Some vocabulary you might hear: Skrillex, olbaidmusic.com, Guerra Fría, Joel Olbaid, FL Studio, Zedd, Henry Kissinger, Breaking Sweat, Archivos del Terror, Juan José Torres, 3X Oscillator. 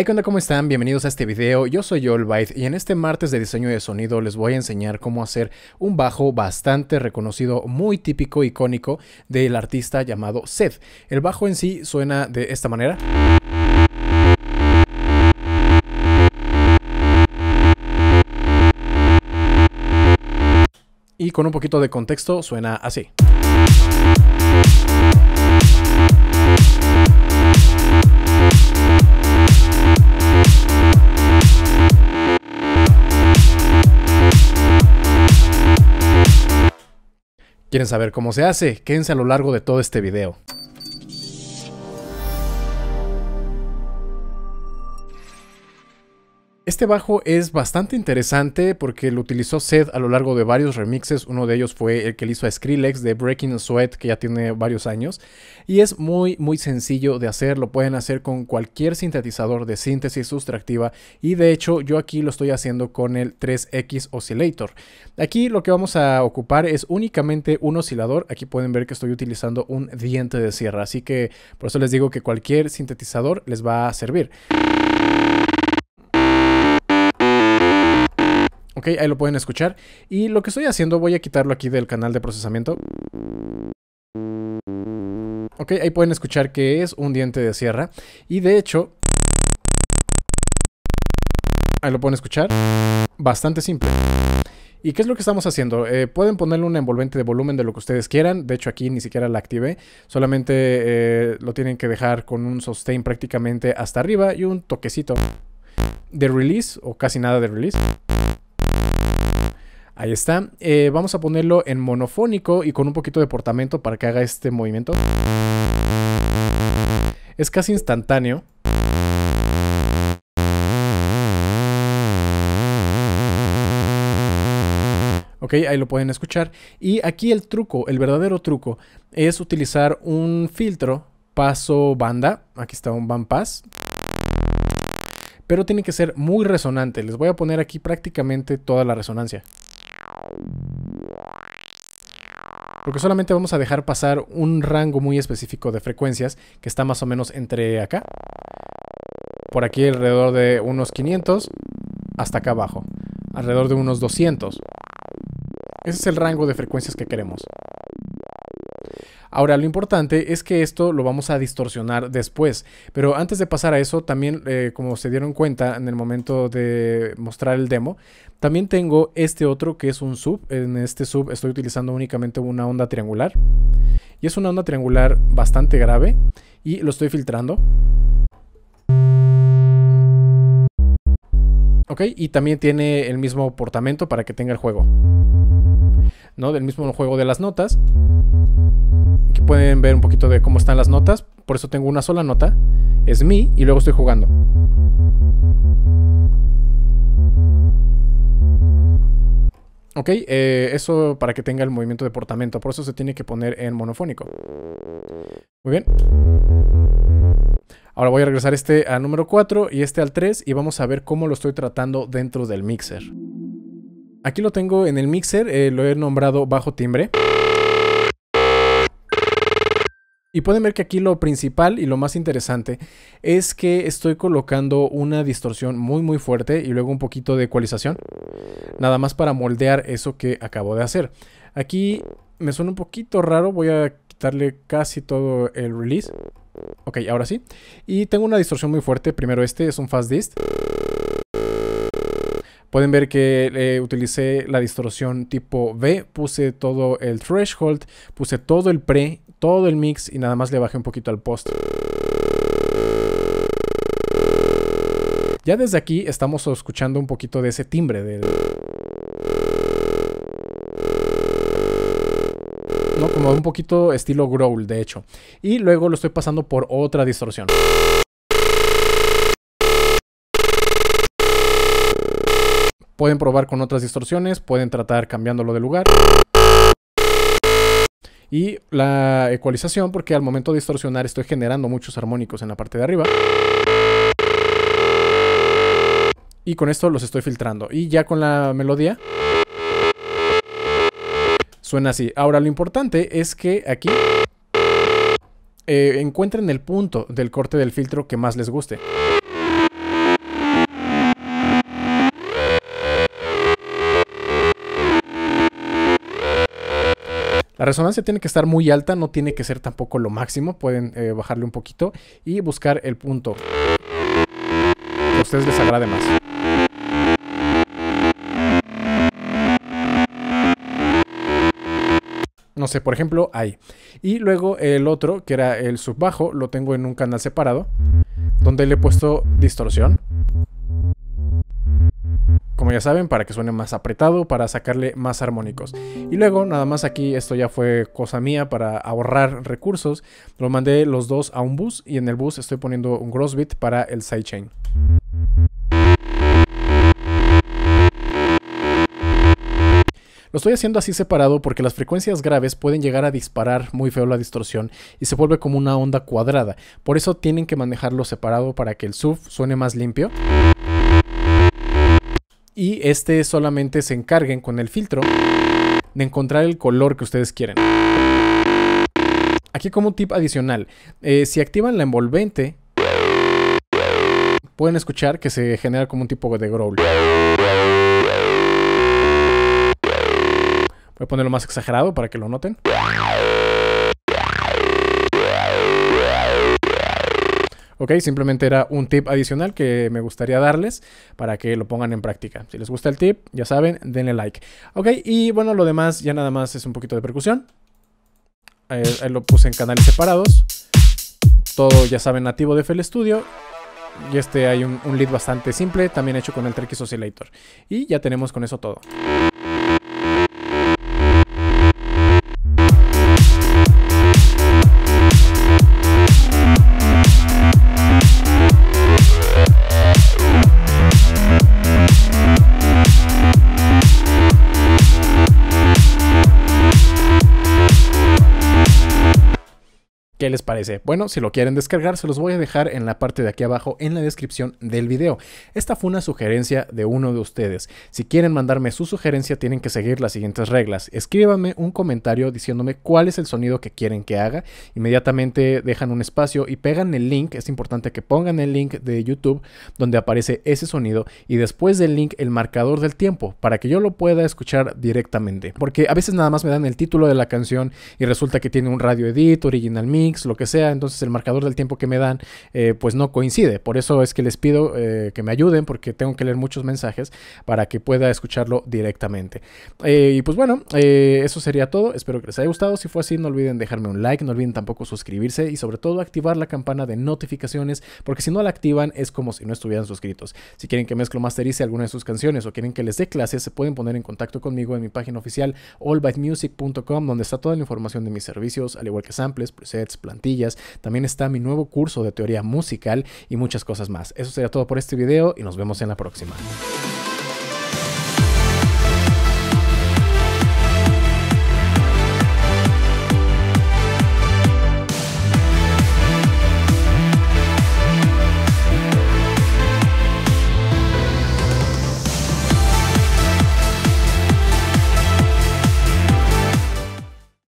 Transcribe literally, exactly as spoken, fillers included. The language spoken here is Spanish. Hey, ¿qué onda? ¿Cómo están? Bienvenidos a este video. Yo soy Joel Olbaid y en este martes de diseño de sonido les voy a enseñar cómo hacer un bajo bastante reconocido, muy típico, icónico del artista llamado Zedd. El bajo en sí suena de esta manera. Y con un poquito de contexto suena así. ¿Quieren saber cómo se hace? Quédense a lo largo de todo este video. Este bajo es bastante interesante porque lo utilizó Zedd a lo largo de varios remixes. Uno de ellos fue el que le hizo a Skrillex de Breaking Sweat, que ya tiene varios años. Y es muy muy sencillo de hacer, lo pueden hacer con cualquier sintetizador de síntesis sustractiva. Y de hecho yo aquí lo estoy haciendo con el tres equis Oscillator. Aquí lo que vamos a ocupar es únicamente un oscilador. Aquí pueden ver que estoy utilizando un diente de sierra, así que por eso les digo que cualquier sintetizador les va a servir. Ok, ahí lo pueden escuchar. Y lo que estoy haciendo, voy a quitarlo aquí del canal de procesamiento. Ok, ahí pueden escuchar que es un diente de sierra. Y de hecho, ahí lo pueden escuchar. Bastante simple. ¿Y qué es lo que estamos haciendo? Eh, pueden ponerle un envolvente de volumen de lo que ustedes quieran. De hecho aquí ni siquiera la activé. Solamente eh, lo tienen que dejar con un sustain prácticamente hasta arriba. Y un toquecito de release o casi nada de release. Ahí está. Eh, vamos a ponerlo en monofónico y con un poquito de portamento para que haga este movimiento. Es casi instantáneo. Ok, ahí lo pueden escuchar. Y aquí el truco, el verdadero truco, es utilizar un filtro paso banda. Aquí está un band pass. Pero tiene que ser muy resonante. Les voy a poner aquí prácticamente toda la resonancia. Porque solamente vamos a dejar pasar un rango muy específico de frecuencias que está más o menos entre acá, por aquí alrededor de unos quinientos, hasta acá abajo, alrededor de unos doscientos. Ese es el rango de frecuencias que queremos. Ahora, lo importante es que esto lo vamos a distorsionar después, pero antes de pasar a eso, también eh, como se dieron cuenta en el momento de mostrar el demo, también tengo este otro que es un sub. En este sub estoy utilizando únicamente una onda triangular, y es una onda triangular bastante grave, y lo estoy filtrando. Ok, y también tiene el mismo portamento para que tenga el juego, ¿no? Del mismo juego de las notas. Aquí pueden ver un poquito de cómo están las notas. Por eso tengo una sola nota, es mi, y luego estoy jugando. Ok, eh, eso para que tenga el movimiento de portamento. Por eso se tiene que poner en monofónico. Muy bien. Ahora voy a regresar este al número cuatro y este al tres. Y vamos a ver cómo lo estoy tratando dentro del mixer. Aquí lo tengo en el mixer, eh, lo he nombrado bajo timbre. Y pueden ver que aquí lo principal y lo más interesante es que estoy colocando una distorsión muy muy fuerte y luego un poquito de ecualización. Nada más para moldear eso que acabo de hacer. Aquí me suena un poquito raro, voy a quitarle casi todo el release. Ok, ahora sí. Y tengo una distorsión muy fuerte. Primero este es un fast dist. Pueden ver que eh, utilicé la distorsión tipo V, puse todo el threshold, puse todo el pre, todo el mix y nada más le bajé un poquito al post. Ya desde aquí estamos escuchando un poquito de ese timbre de... ¿no? Como un poquito estilo growl, de hecho. Y luego lo estoy pasando por otra distorsión. Pueden probar con otras distorsiones, pueden tratar cambiándolo de lugar. Y la ecualización, porque al momento de distorsionar estoy generando muchos armónicos en la parte de arriba. Y con esto los estoy filtrando. Y ya con la melodía suena así. Ahora lo importante es que aquí eh, encuentren el punto del corte del filtro que más les guste. La resonancia tiene que estar muy alta, no tiene que ser tampoco lo máximo. Pueden eh, bajarle un poquito y buscar el punto que a ustedes les agrade más. No sé, por ejemplo, ahí. Y luego el otro, que era el subbajo, lo tengo en un canal separado, donde le he puesto distorsión, como ya saben, para que suene más apretado, para sacarle más armónicos. Y luego, nada más aquí, esto ya fue cosa mía para ahorrar recursos. Lo mandé los dos a un bus y en el bus estoy poniendo un gross beat para el sidechain. Lo estoy haciendo así separado porque las frecuencias graves pueden llegar a disparar muy feo la distorsión y se vuelve como una onda cuadrada. Por eso tienen que manejarlo separado para que el sub suene más limpio. Y este solamente se encarguen con el filtro de encontrar el color que ustedes quieren. Aquí como un tip adicional, eh, si activan la envolvente, pueden escuchar que se genera como un tipo de growl. Voy a ponerlo más exagerado para que lo noten. Ok, simplemente era un tip adicional que me gustaría darles para que lo pongan en práctica. Si les gusta el tip, ya saben, denle like. Ok, y bueno, lo demás ya nada más es un poquito de percusión. Ahí, ahí lo puse en canales separados. Todo, ya saben, nativo de F L Studio. Y este hay un, un lead bastante simple, también hecho con el tres equis Oscillator. Y ya tenemos con eso todo. ¿Qué les parece? Bueno, si lo quieren descargar, se los voy a dejar en la parte de aquí abajo en la descripción del video. Esta fue una sugerencia de uno de ustedes. Si quieren mandarme su sugerencia, tienen que seguir las siguientes reglas. Escríbanme un comentario diciéndome cuál es el sonido que quieren que haga. Inmediatamente dejan un espacio y pegan el link. Es importante que pongan el link de YouTube donde aparece ese sonido y después del link el marcador del tiempo para que yo lo pueda escuchar directamente. Porque a veces nada más me dan el título de la canción y resulta que tiene un radio edit, original mix, lo que sea, entonces el marcador del tiempo que me dan eh, pues no coincide. Por eso es que les pido eh, que me ayuden porque tengo que leer muchos mensajes para que pueda escucharlo directamente. Eh, y pues bueno, eh, eso sería todo. Espero que les haya gustado. Si fue así, no olviden dejarme un like, no olviden tampoco suscribirse y sobre todo activar la campana de notificaciones, porque si no la activan es como si no estuvieran suscritos. Si quieren que mezclo masterice alguna de sus canciones o quieren que les dé clases, se pueden poner en contacto conmigo en mi página oficial olbaid music punto com, donde está toda la información de mis servicios, al igual que samples, presets, plantillas. También está mi nuevo curso de teoría musical y muchas cosas más. Eso sería todo por este video y nos vemos en la próxima.